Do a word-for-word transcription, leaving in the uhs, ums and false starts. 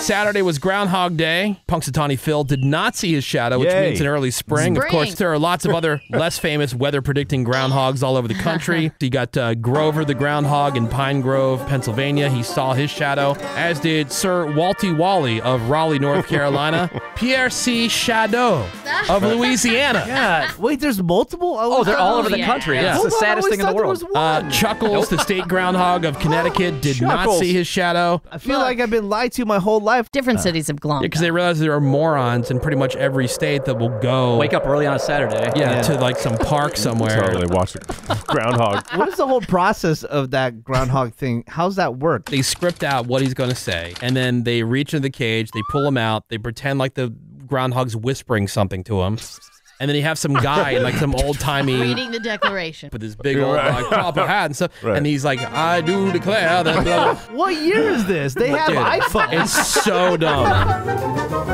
Saturday was Groundhog Day. Punxsutawney Phil did not see his shadow, which Yay. means in early spring. spring. Of course, there are lots of other less famous weather-predicting groundhogs all over the country. You got uh, Grover the Groundhog in Pine Grove, Pennsylvania. He saw his shadow, as did Sir Waltie Wally of Raleigh, North Carolina. Pierre C. Shadow of Louisiana. God. Wait, there's multiple? Oh, oh they're all over the yeah. country. Yeah. It's the saddest thing in the world. Uh, Chuckles, the state groundhog of Connecticut, did Chuckles. not see his shadow. I feel Look. like I've been lied to my whole life. Different uh, cities have glommed. Because yeah, they realize there are morons in pretty much every state that will go. Wake up early on a Saturday. Yeah, yeah. to like some park somewhere. Totally watch groundhog. What is the whole process of that groundhog thing? How's that work? They script out what he's going to say, and then they reach into the cage, they pull him out, they pretend like the groundhog's whispering something to him. And then you have some guy, like some old-timey... reading the Declaration. With his big old like, copper hat and stuff. Right. And he's like, I do declare that... Blah, blah. What year is this? They have Dude, iPhones. It's so dumb.